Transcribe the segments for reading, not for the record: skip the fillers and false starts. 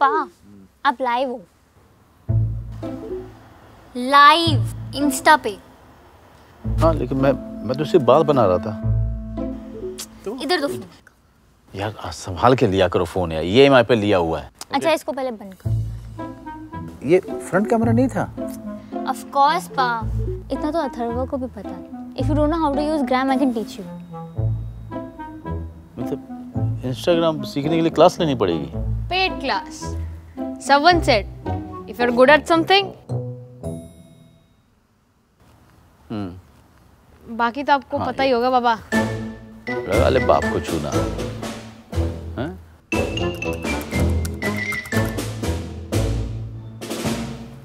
पापा आप लाइव हो, लाइव इंस्टा पे। हाँ लेकिन मैं तो सिर्फ बाल बना रहा था। इधर दो फोन यार, संभाल के लिया करो फोन यार, ये मैं पे लिया हुआ है। अच्छा इसको पहले बंद कर। ये फ्रंट कैमरा नहीं था? ऑफ कोर्स पा, इतना तो अथर्व को भी पता है। If you don't know how to use gram I can teach you. मतलब इंस्टाग्राम सीखने के लिए क्लास लेनी पड़ेगी? Paid class. Someone said if you're good at something, बाकी तो आपको पता ही होगा बाबा। अरे बाप को छूना।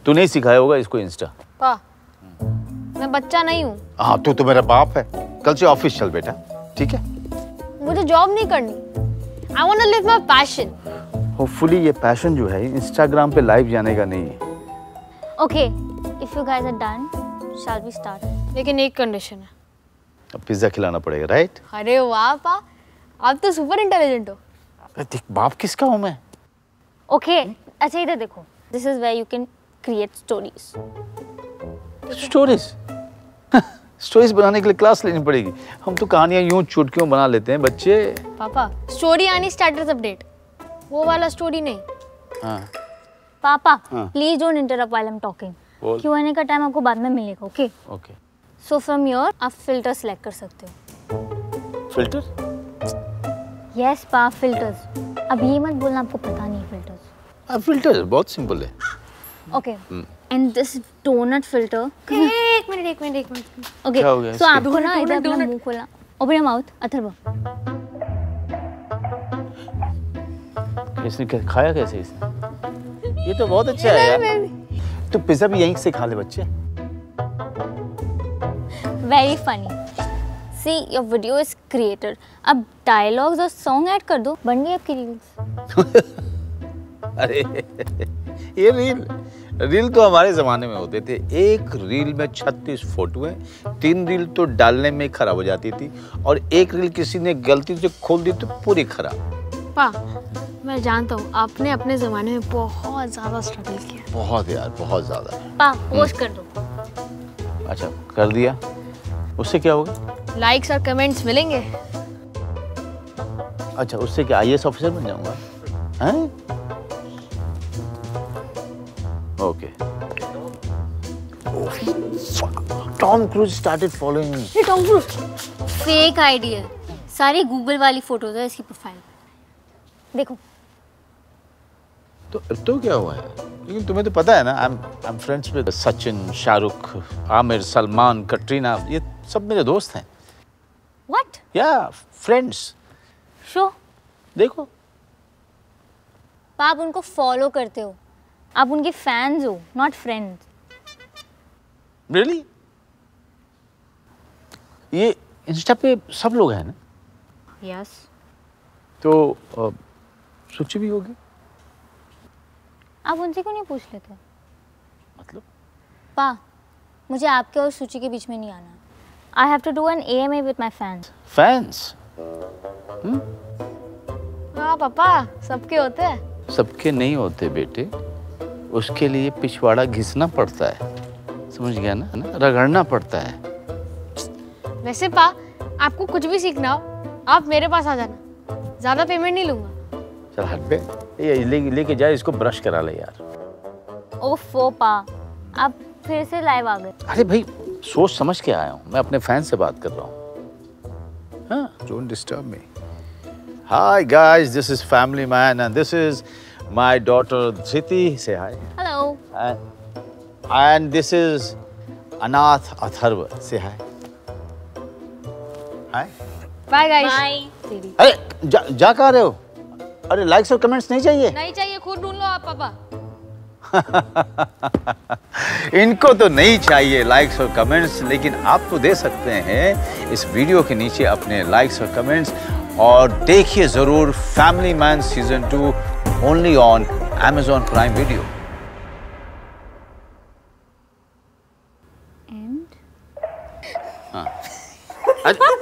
तू नहीं सिखाया होगा इसको इंस्टा? पा, मैं बच्चा नहीं हूँ। हाँ तू तो मेरा बाप है। कल से ऑफिस चल बेटा, ठीक है? मुझे जॉब नहीं करनी। I wanna live my passion. Hopefully ये पैशन जो है इंस्टाग्राम पे लाइव जाने का नहीं है। Okay, if you guys are done, shall we start? लेकिन एक कंडीशन है। अब पिज्जा खिलाना पड़ेगा, राइट? अरे वाह पा, आप तो सुपर इंटेलिजेंट हो। देख बाप किसका हूँ मैं। ओके अच्छा इधर देखो, this is where you can create stories. Stories? Stories बनाने के लिए क्लास लेनी पड़ेगी? हम तो कहानियाँ यूँ चुटकियों बना लेते हैं बच्चे। पापा स्टोरी यानी स्टेटस अपडेट, वो वाला स्टोरी नहीं। हाँ। पापा please don't interrupt while I am talking. Q&A का टाइम आपको बाद में मिलेगा। Okay okay. So from your आप फिल्टर सेलेक्ट कर सकते हो। फिल्टर? यस पा फिल्टर्स। अब ये मत बोलना आपको पता नहीं फिल्टर्स। अब फिल्टर्स बहुत सिंपल है। Okay and this donut filter. एक मिनट। ओके सो आपको ना इधर अपना मुंह खोलना, ओपन योर माउथ। अथर्व इसने खाया कैसे इसने? ये तो बहुत अच्छा है यार। तो पिज़्ज़ा भी यहीं से खा ले बच्चे। Very funny. See your video is created. अब डायलॉग्स और सॉन्ग ऐड कर दो, बन गई आपकी रील्स। अरे ये रील तो हमारे जमाने में होते थे। एक रील में 36 फोटोएं, 3 रील तो डालने में खराब हो जाती थी और एक रील किसी ने गलती से खोल दी तो पूरी खराब। पा, मैं जानता हूँ आपने अपने ज़माने में बहुत ज़्यादा स्ट्रगल किया। बहुत यार, बहुत ज़्यादा। पा, पोस्ट कर दो। अच्छा, कर दिया। उससे क्या होगा? लाइक्स और कमेंट्स मिलेंगे। अच्छा, उससे क्या आईएएस ऑफिसर बन जाऊँगा? हैं? Okay. Tom Cruise started following me. ये टॉम क्रूज? फेक आईडी है। सारी गूगल वाली फोटोज है इसकी प्रोफाइल। देखो तो क्या हुआ है? लेकिन तुम्हें तो पता है ना I am friends with Sachin, Shahrukh, Aamir, Salman, Katrina, ये सब मेरे दोस्त हैं। व्हाट? या फ्रेंड्स। शो देखो आप उनको फॉलो करते हो, आप उनके फैंस हो, नॉट फ्रेंड्स। रियली? ये इंस्टा पे सब लोग हैं ना? यस। तो सोची भी होगी। आप उनसे क्यों नहीं पूछ लेते? मतलब? पा, मुझे आपके और सूची के बीच में नहीं आना। I have to do an AMA with my fans. Fans? हाँ पापा, सबके होते हैं। सबके नहीं होते बेटे, उसके लिए पिछवाड़ा घिसना पड़ता है, समझ गया ना? रगड़ना पड़ता है। वैसे पा, आपको कुछ भी सीखना हो आप मेरे पास आ जाना, ज़्यादा पेमेंट नहीं लूँगा। चल हट पे, ये लेके जाए इसको, ब्रश करा ले यार। ओफो पा, आप फिर से लाइव आ गए। अरे भाई सोच समझ के आया हूँ मैं, अपने फैन से बात कर रहा हूँ। हाँ don't disturb me. Hi guys, this is family man and this is my daughter city. Say hi. Hello. And this is अनाथ अथर्व। से हाय। हाय। Bye guys. अरे जा कहाँ रहे हो? अरे लाइक्स और कमेंट्स नहीं चाहिए? नहीं चाहिए, खुद ढूंढ लो आप पापा। इनको तो नहीं चाहिए लाइक्स और कमेंट्स, लेकिन आपको दे सकते हैं इस वीडियो के नीचे अपने लाइक्स और कमेंट्स। और देखिए ज़रूर family man season 2 only on Amazon prime video. हाँ।